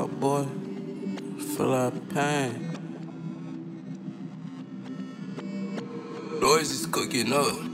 out, boy. Feel like pain. Noize is cooking up.